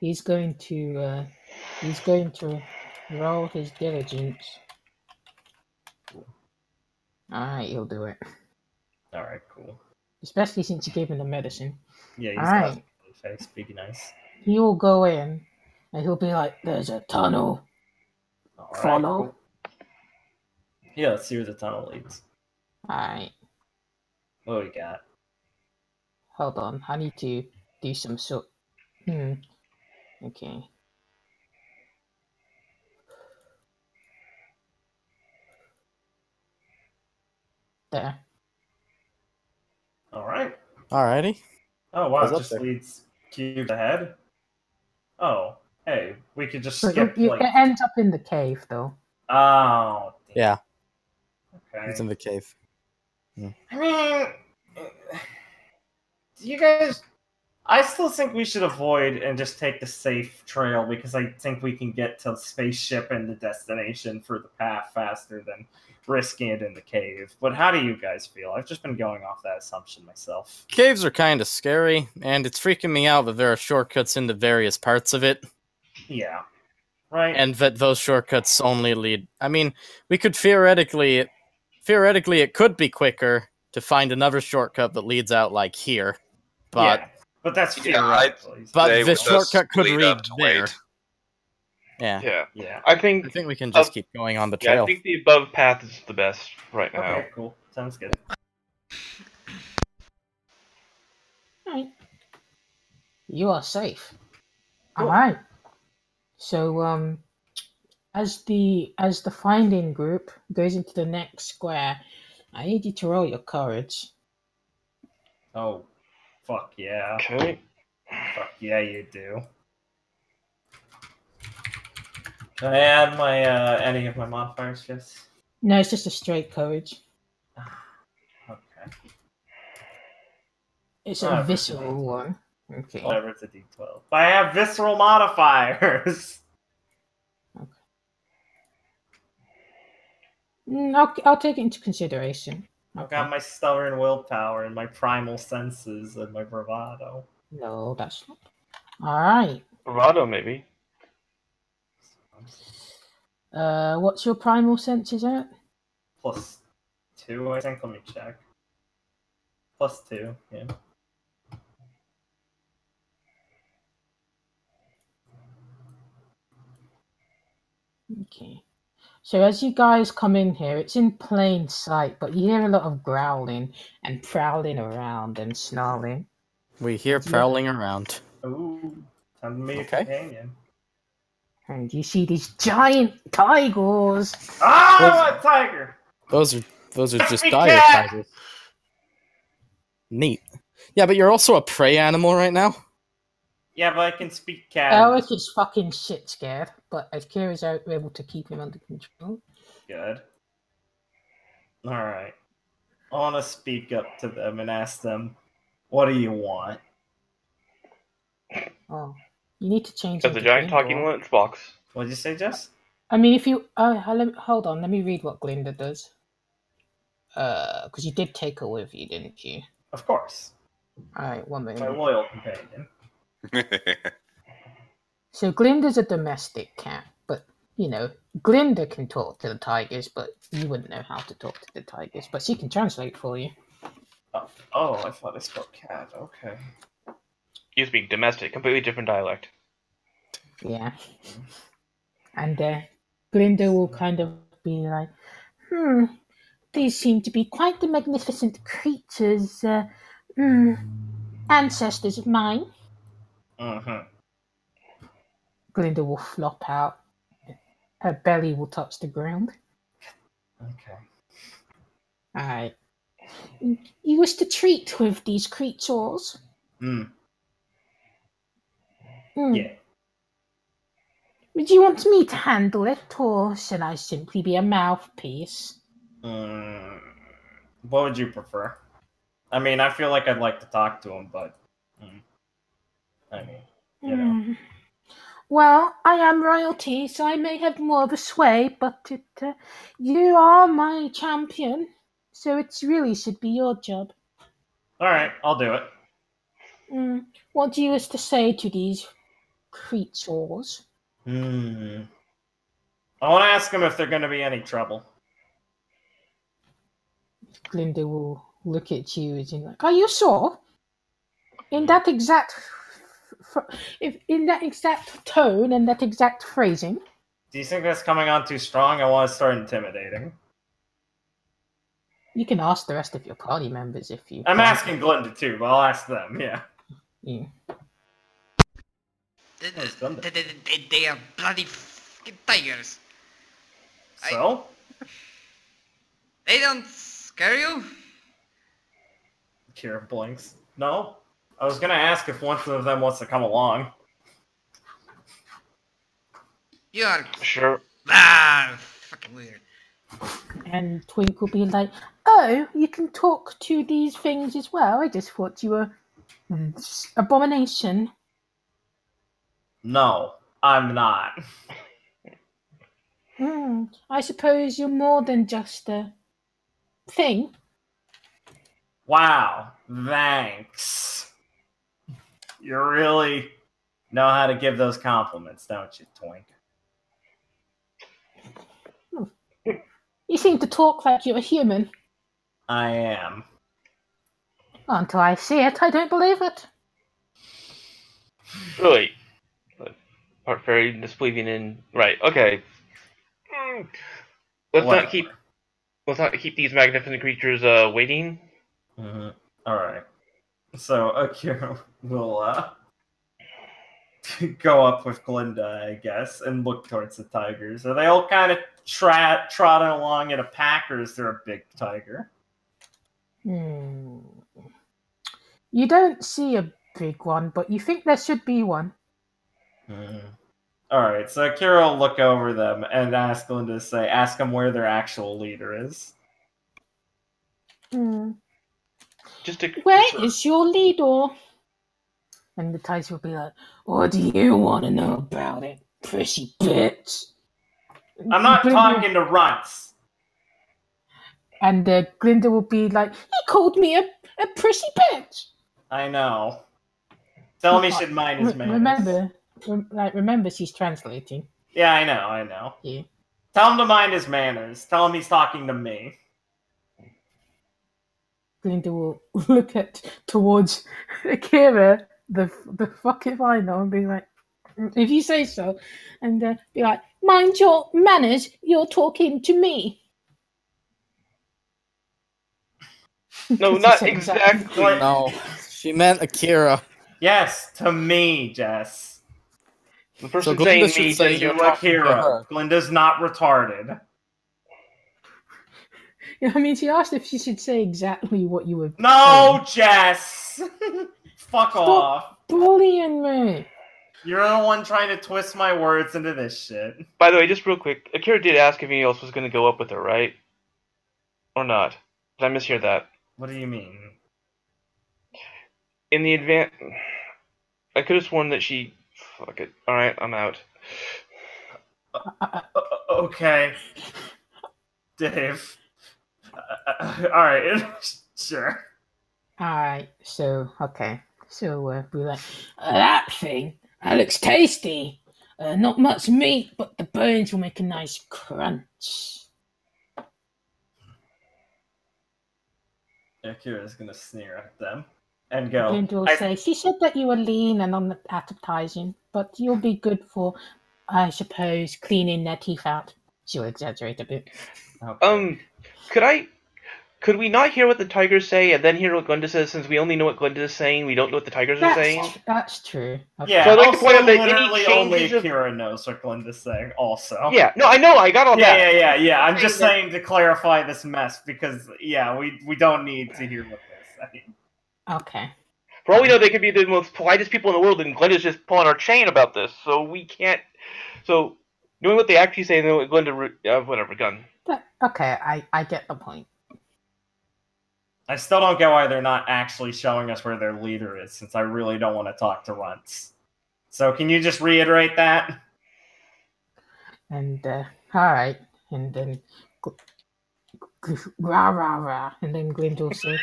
He's going to roll his diligence. Alright, he'll do it. Alright, cool. Especially since you gave him the medicine. Yeah, he's got a face, big nice. He will go in, and he'll be like, there's a tunnel. Right, follow. Cool. Yeah, let's see where the tunnel leads. Alright. What do we got? Hold on, I need to do some sort. Okay. There. Alright. Alrighty. Oh, wow, it just leads cubes ahead. Oh, hey, we could just skip. It ends up in the cave, though. Oh. Damn. Yeah. Okay. It's in the cave. Yeah. I mean, you guys, I still think we should avoid and just take the safe trail because I think we can get to the spaceship and the destination for the path faster than risking it in the cave. But how do you guys feel? I've just been going off that assumption myself. Caves are kind of scary, and it's freaking me out that there are shortcuts into various parts of it. Yeah. Right. And that those shortcuts only lead... I mean, we could theoretically... it could be quicker to find another shortcut that leads out, like, here. But... yeah. But that's fair, right? But the shortcut could lead there. Yeah. Yeah. I think we can just keep going on the trail. Yeah, I think the above path is the best right now. Okay, cool. Sounds good. Alright. You are safe. Cool. Alright. So as the finding group goes into the next square, I need you to roll your courage. Oh, fuck yeah. Okay. Fuck yeah, you do. Can I add my any of my modifiers, yes? No, it's just a straight courage. Okay. It's a visceral one. Okay. Whatever, it's a D12. But I have visceral modifiers! Okay. I'll take it into consideration. I've got my stubborn willpower and my primal senses and my bravado. No, that's not. Alright. Bravado, maybe. What's your primal senses at? +2, I think. Let me check. +2, yeah. Okay. So as you guys come in here, it's in plain sight, but you hear a lot of growling and prowling around and snarling. We hear prowling around. Ooh, time to meet a companion. And you see these giant tigers. Ah, a tiger! Those are just dire tigers. Neat. Yeah, but you're also a prey animal right now. Yeah, but I can speak cat. Eric is fucking shit scared, but Akira is able to keep him under control. Good. Alright. I want to speak up to them and ask them, what do you want? Oh. You need to change the giant talking lunchbox. What did you say, Jess? I mean, if you... hold on, let me read what Glinda does. Because you did take her with you, didn't you? Of course. Alright, one minute. My loyal companion. So Glinda's a domestic cat, but you know Glinda can talk to the tigers, but you wouldn't know how to talk to the tigers, but she can translate for you. Oh, I thought I spoke cat. Okay, you speak domestic, completely different dialect. Yeah. And Glinda will kind of be like, these seem to be quite the magnificent creatures, ancestors of mine. Glinda will flop out. Her belly will touch the ground. Okay. Alright. You wish to treat with these creatures? Yeah. Would you want me to handle it, or shall I simply be a mouthpiece? What would you prefer? I mean, I feel like I'd like to talk to him, but... I mean, you know. Well, I am royalty, so I may have more of a sway, but you are my champion, so it really should be your job. All right, I'll do it. What do you wish to say to these creatures. Hmm. I want to ask them if they're going to be any trouble. Glinda will look at you as in like, are you sure? In that exact, tone and that exact phrasing. Do you think that's coming on too strong? I want to start intimidating. You can ask the rest of your party members if you. I'm asking Glinda too, but I'll ask them. Yeah. Yeah. They are bloody fucking tigers. So? They don't scare you? Akira blinks. No. I was gonna ask if one of them wants to come along. You are sure. Ah, fucking weird. And Twink will be like, "Oh, you can talk to these things as well. I just thought you were an abomination." No, I'm not. I suppose you're more than just a thing. Wow, thanks. You really know how to give those compliments, don't you, Twink? You seem to talk like you're a human. I am. Until I see it, I don't believe it. Really? Part very disbelieving in... Right, okay. Let's not keep these magnificent creatures waiting. Alright. So, Akira will go up with Glinda, I guess, and look towards the tigers. Are they all kind of trotting along in a pack, or is there a big tiger? You don't see a big one, but you think there should be one. Alright, so Akira will look over them and ask Glinda to say, ask them where their actual leader is. Where is your leader? And the tigers will be like, what do you want to know about it, pretty bitch? I'm not talking to runts. And Glinda will be like, he called me a pretty bitch. I know. Tell him he should mind his manners. Remember, she's translating. Yeah, I know. Yeah. Tell him to mind his manners. Tell him he's talking to me. Glinda will look towards Akira, the fucking final, and be like, if you say so, and be like, mind your manners, you're talking to me. No, not exactly. No, she meant Akira. Yes, to me, Jess. The person so saying me say to Akira. Glinda's not retarded. I mean, she asked if she should say exactly what you were. No, saying. Jess! Fuck Stop off. Bullying me. You're the one trying to twist my words into this shit. By the way, just real quick, Akira did ask if anyone else was going to go up with her, right? Or not? Did I mishear that? What do you mean? In the advance... I could have sworn that she... Fuck it. Alright, I'm out. Okay. Dave. Alright. Sure. Alright, so... Okay. So, we're like... that thing! That looks tasty! Not much meat, but the bones will make a nice crunch. Akira's gonna sneer at them and go... Glinda will say, she said that you were lean and unappetizing, but you'll be good for, I suppose, cleaning their teeth out. She'll exaggerate a bit. Okay. Could we not hear what the tigers say and then hear what Glinda says, since we only know what Glinda is saying, we don't know what the tigers are saying? That's true. Okay. Yeah, so I'd like to point out that literally only Akira knows what Glinda's saying, also. Yeah, no, I know, I got all that. Yeah, I'm just saying to clarify this mess, because, yeah, we don't need to hear what they're saying. Okay. For all we know, they could be the most politest people in the world, and Glinda's just pulling our chain about this, so we can't... So, knowing what they actually say, then Glinda... whatever, gun. Okay, I get the point. I still don't get why they're not actually showing us where their leader is, since I really don't want to talk to runts. So can you just reiterate that? And, alright. And then... Rah, rah, rah. And then Glinda will say,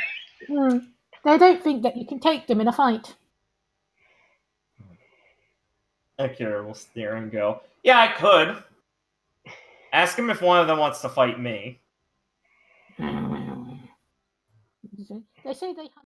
they don't think that you can take them in a fight. Akira will stare and go, yeah, I could. Ask him if one of them wants to fight me. They say they hunt